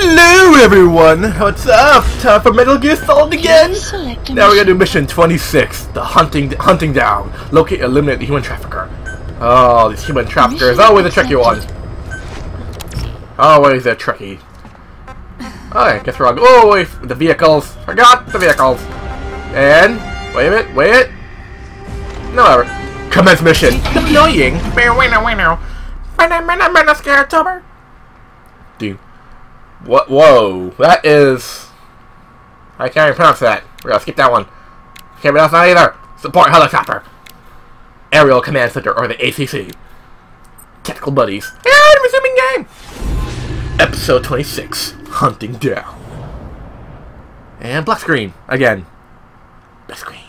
Hello everyone! What's up? Time for Metal Gear Solid again? Now we're gonna do mission 26, the hunting down. Locate and eliminate the human trafficker. Oh, these human traffickers. Always a tricky one. Always a tricky. Alright, guess we're on. Oh, wait, the vehicles. Forgot the vehicles. And, wait a minute, wait. No, ever. Commence mission. Annoying. Dude. What? Whoa! That is. I can't even pronounce that. We're gonna skip that one. Can't pronounce that either. Support helicopter, aerial command center, or the ACC. Tactical buddies. And resuming game. Episode 26: Hunting Down. And black screen again. Black screen.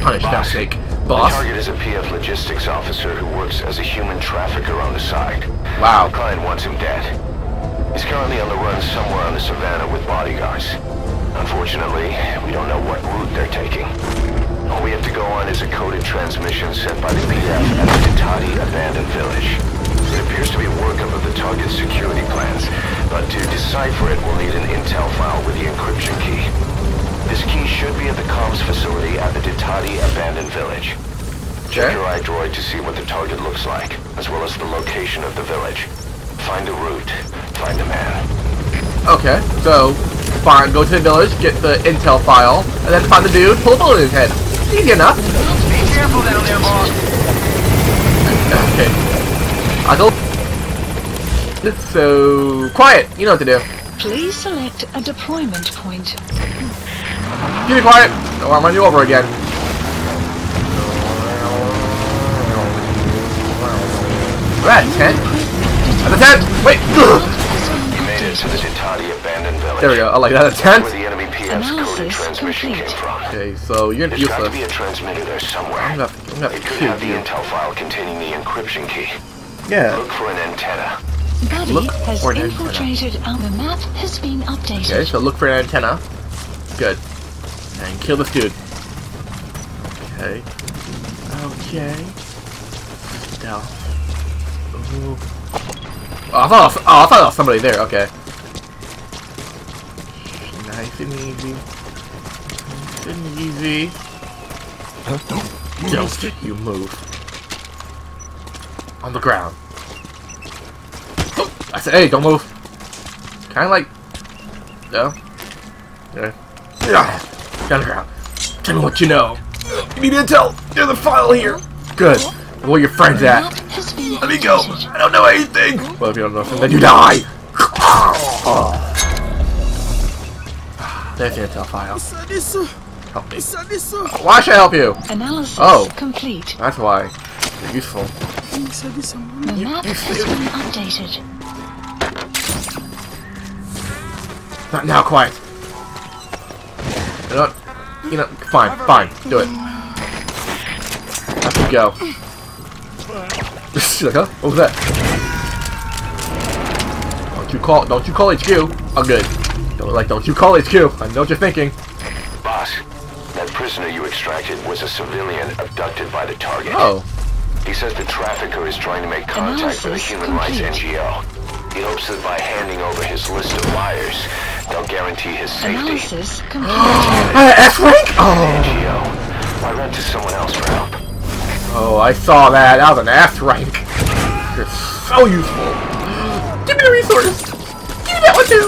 Punish that snake. Boss. The target is a PF logistics officer who works as a human trafficker on the side. Wow. The client wants him dead. He's currently on the run somewhere on the savannah with bodyguards. Unfortunately, we don't know what route they're taking. All we have to go on is a coded transmission sent by the PF at the Tati abandoned village. It appears to be a workup of the target's security plans, but to decipher it, we'll need an intel file with the encryption key. This key should be at the comms facility at the Ditati abandoned village. Check your iDroid to see what the target looks like, as well as the location of the village. Find the route. Find the man. Okay, so fine, go to the village, get the intel file, and then find the dude, pull a bullet in his head. Easy enough. Be careful down there, boss. Okay. It's so quiet. You know what to do. Please select a deployment point. Keep quiet! Oh, I'm running you over again. We're at 10? At the 10! Wait! You made it to the Ditati abandoned village. There we go. I like that. At 10? Where the enemy PF's coded transmission came from. Okay, so you're useless. There's got to be a transmitter there somewhere. It could have the intel file containing the encryption key. Yeah. Look for an antenna. Buddy has infiltrated and the map has been updated. Okay, so look for an antenna. Good. And kill this dude. Okay. Okay. Now. Ooh. Oh, I thought there was somebody there. Okay. Nice and easy. Nice and easy. Don't you move. On the ground. I said, hey, don't move. Kind of like. No. Okay. Yeah. Down the ground. Tell me what you know. You need intel. There's a file here. Good. Where are your friends at? Let me go. I don't know anything. Well, if you don't know something, then you die. Oh. There's the intel file. Help me. Why should I help you? Oh. Complete. That's why. They're useful. The map has been updated. Not now. Quiet. You know, fine, do it. Off you go. She's like, huh? What was that? Don't you call HQ. I'm good. Don't you call HQ. I know what you're thinking. Boss, that prisoner you extracted was a civilian abducted by the target. Oh. He says the trafficker is trying to make contact with a human rights NGO. He hopes that by handing over his list of liars, they'll guarantee his safety. F-Rank? Oh! I went to someone else for help. Oh, I saw that. That was an F-Rank. You're so useful. Give me the resources. Give me that one too.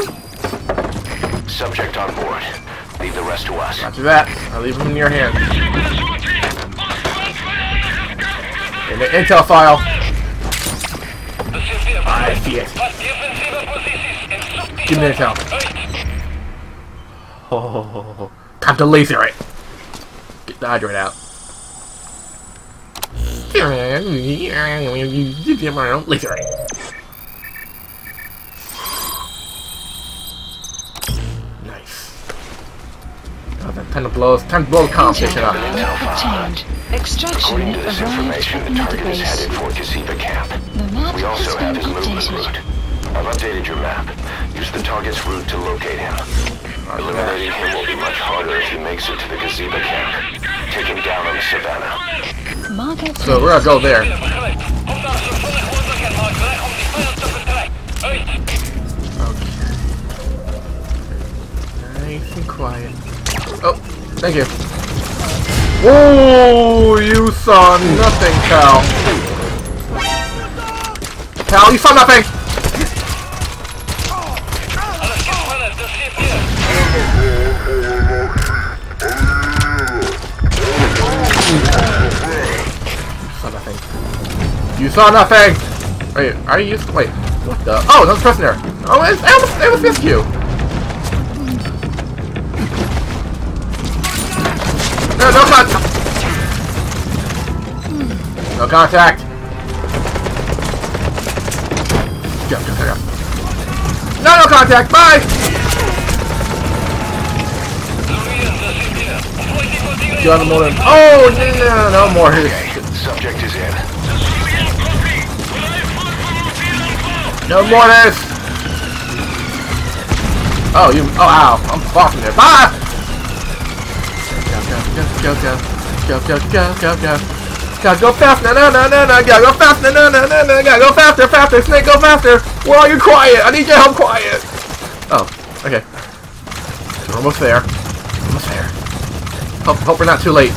Subject on board. Leave the rest to us. After that, I'll leave them in your hands. In the intel file. I see it. Give me the intel. Oh, time to laser it. Get the hydrant out. Laser it. Nice. Oh, time to blow. Time to blow the competition up. According to this information, the target is headed for Kaseva Camp. We also have his movement route. I've updated your map. Use the target's route to locate him. Eliminating him will be much harder if he makes it to the Kaseva Camp. Take him down on the savannah. So we're gonna go there. quiet. Oh, thank you. Oh, you saw nothing, pal. Pal, you saw nothing! You saw nothing! Wait, are you used to, wait, what the? Oh, another person there! Oh, I almost missed you! No, no contact! No contact! Jump. No, no contact! Bye! You have a motor. Oh, no more here. Subject is in. No more this! Oh, you. Oh, ow. I'm fucking it. Ah! Go. Gotta go faster. No. Gotta go faster. No. Gotta go faster. Snake, go faster. Why are you quiet? I need your help quiet. Oh, okay. We're almost there. Hope we're not too late.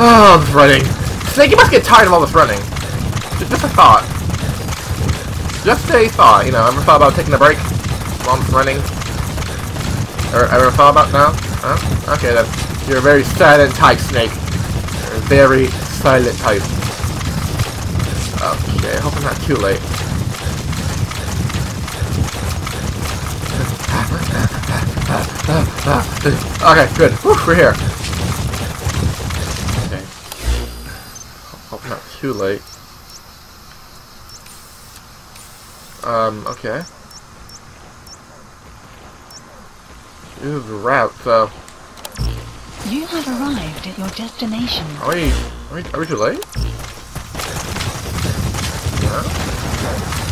Oh, this running. Snake, you must get tired of all this running. Just a thought. Just a thought, you know, I ever thought about taking a break while I'm running? Or ever thought about now? Huh? Okay then. You're a very silent type, Snake. You're a very silent type. Okay, I hope I'm not too late. Okay, good. Whew, we're here. Okay. Hope I'm not too late. Okay. This is the route, so... You have arrived at your destination. Are we too late? No?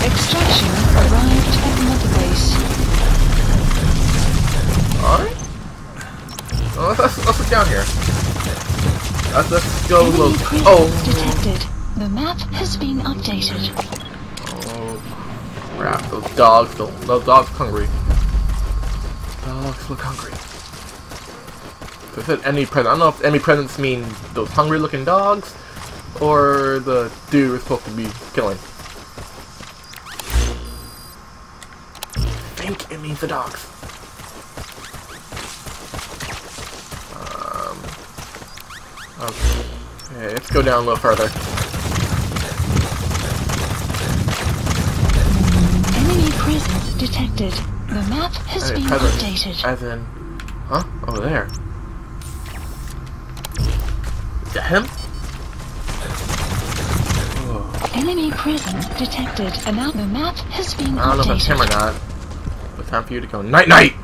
Extraction arrived at Mother Base. Alright. Well, let's look down here. Let's go look. Oh! Detected. The map has been updated. Crap, those dogs hungry. Dogs look hungry. So it said enemy presence. I don't know if enemy presence means those hungry looking dogs or the dude we're supposed to be killing. I think it means the dogs. Okay, let's go down a little further. Presence detected. The map has been updated. As in, huh? Over there. Is that him? Oh. Enemy presence detected. And now the map has been updated. I don't know if it's him or not. It's time for you to go night night.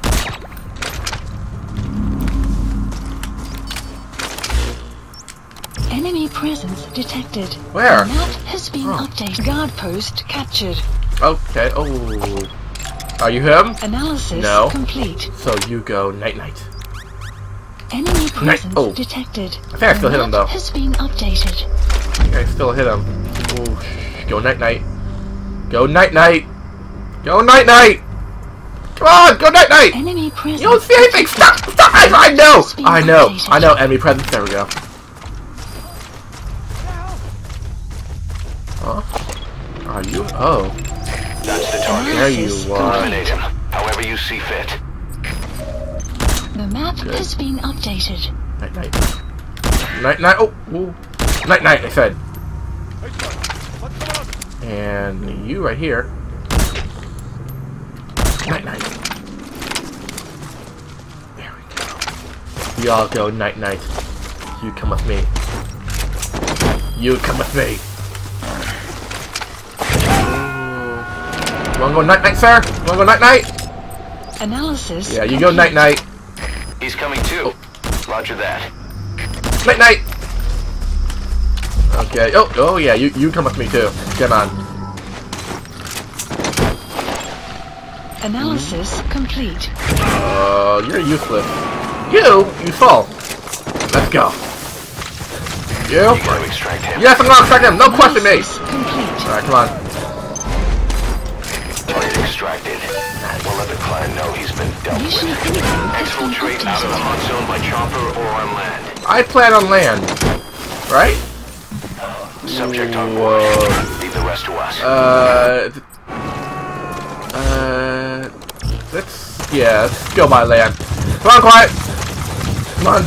Enemy presence detected. Where? The map has been updated. Guard post captured. Okay, oh. Are you him? Analysis no. Complete. So you go night-night. Enemy presence detected. I think I still hit him, though. Has been updated. I still hit him. Ooh, go night-night. Go night-night. Go night-night. Come on, go night-night. Enemy presence. You don't see anything. Stop. I know. I know. Enemy presence. There we go. Huh? Are you? Oh. That's the target. There you are. Eliminate him, however you see fit. The map has been updated. Night night. Night night. Oh, ooh. Night night. I said. And you right here. Night night. There we go. Y'all go night night. You come with me. You come with me. Wanna go night night, sir? Wanna go night night? Analysis. Yeah, you go night night. He's coming too. Oh. Roger that. Night night. Okay. Oh yeah. You come with me too. Come on. Analysis complete. Oh, you're useless. You fall. Let's go. You gotta extract him. Yes, I'm gonna extract him. No question, mate. All right, come on. Extracted. Nice. We'll let the client know he's been dealt with. Exfiltrate out of the hot zone by chopper or on land. I plan on land, right? Subject on board. Leave the rest to us. Let's go by land. Come on, quiet! Come on.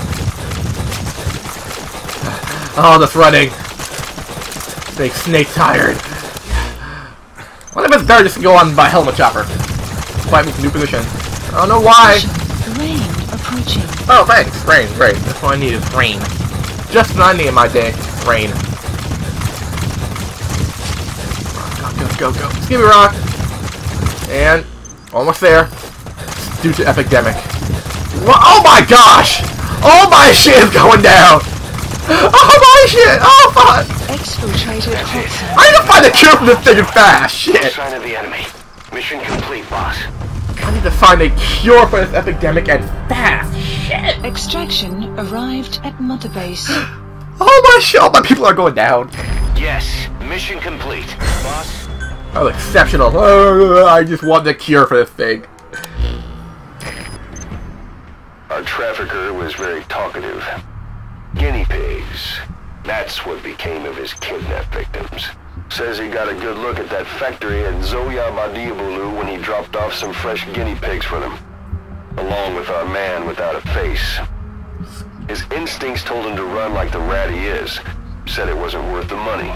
Oh, that's running. Makes Snake tired. What if it's better just to go on by helmet chopper? Find me some new position. I don't know why. Rain approaching. Oh, thanks. Rain, rain. That's what I need is rain. Just what I need in my day. Rain. Go, go, go. Just give me a rock. And almost there. It's due to epidemic. What? Oh my gosh! All my shit is going down! Oh my shit! Oh fuck! Exfiltrated. I need to find a cure for this thing fast! Shit! Sign of the enemy. Mission complete, boss. I need to find a cure for this epidemic and fast! Shit! Extraction arrived at Mother Base. Oh my shit! All my people are going down. Yes. Mission complete, boss. Oh, exceptional. Oh, I just want the cure for this thing. Our trafficker was very talkative. Guinea pigs. That's what became of his kidnapped victims. Says he got a good look at that factory at Zoya Madiabulu when he dropped off some fresh guinea pigs for them, along with our man without a face. His instincts told him to run like the rat he is. Said it wasn't worth the money.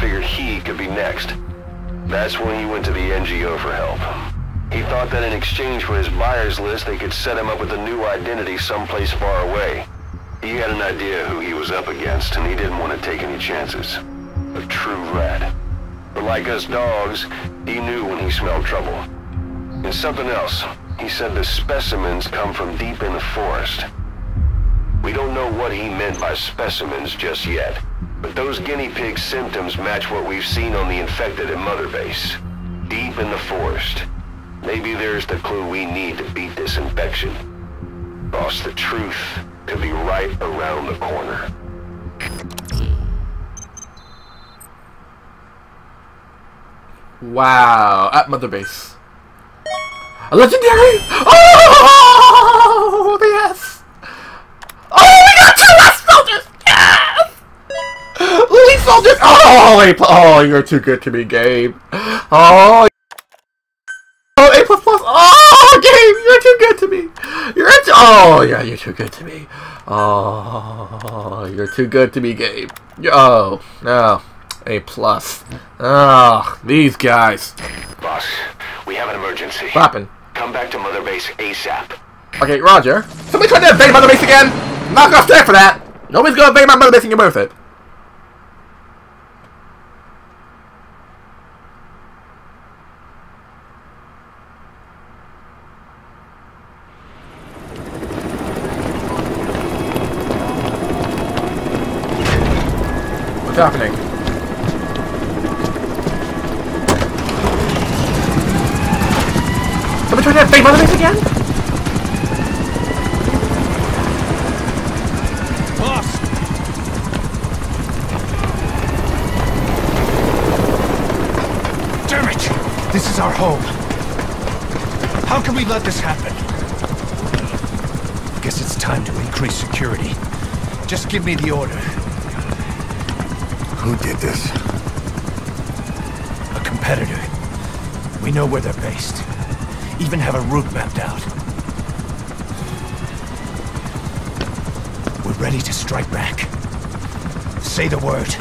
Figured he could be next. That's when he went to the NGO for help. He thought that in exchange for his buyers list, they could set him up with a new identity someplace far away. He had an idea who he was up against, and he didn't want to take any chances. A true rat. But like us dogs, he knew when he smelled trouble. And something else. He said the specimens come from deep in the forest. We don't know what he meant by specimens just yet, but those guinea pig symptoms match what we've seen on the infected at Mother Base. Deep in the forest. Maybe there's the clue we need to beat this infection. Boss, the truth could be right around the corner. Wow, at Mother Base. A legendary! Oh, yes! Oh, we got two less soldiers! Yes! Lead soldiers! Oh, oh, you're too good to be, game. Oh, A++. Oh, game, you're too good to me. You're too, oh, yeah, you're too good to me. Oh, you're too good to me, game. Oh, no. A+. Oh, these guys. Boss, we have an emergency. What happened? Come back to Mother Base ASAP. Okay, roger. Somebody trying to invade Mother Base again? I'm not gonna stand for that. Nobody's gonna invade my Mother Base and you're worth it. What's happening? Somebody trying to invade Mother Base again? This is our home. How can we let this happen? I guess it's time to increase security. Just give me the order. Who did this? A competitor. We know where they're based. Even have a route mapped out. We're ready to strike back. Say the word.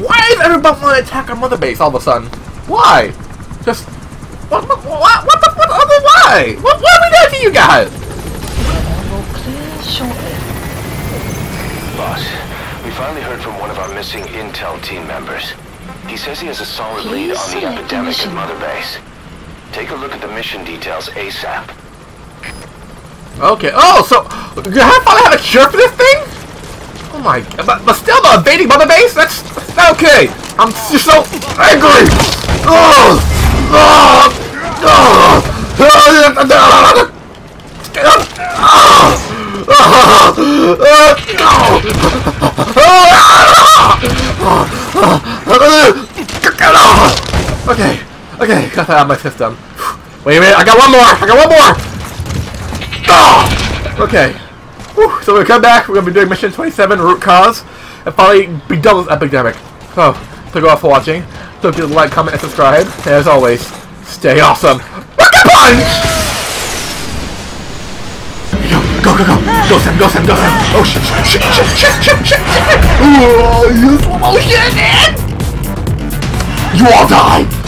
Why is everybody want to attack our Mother Base all of a sudden? Why? Just what the other why? What are we doing to you guys? We'll clear shortly. Boss, we finally heard from one of our missing intel team members. He says he has a solid lead on the epidemic at Mother Base. Take a look at the mission details ASAP. Okay. Oh, so do I finally have a cure for this thing? Oh my god, but still not invading Mother Base? That's okay! I'm just so angry! Okay, okay, got that out of my system. Wait a minute, I got one more! I got one more! Oh! Okay. Whew. So we'll come back, we're going to be doing Mission 27, Root Cause, and finally be done with epidemic. So, thank you all for watching. Don't forget to like, comment, and subscribe. And as always, stay awesome. Rocket Punch! Go, go, go! Go, Sam, go, Sam, go, Sam! Oh, shit, shit, shit, shit, shit, shit, shit! Oh, you slow motion, man! You all die!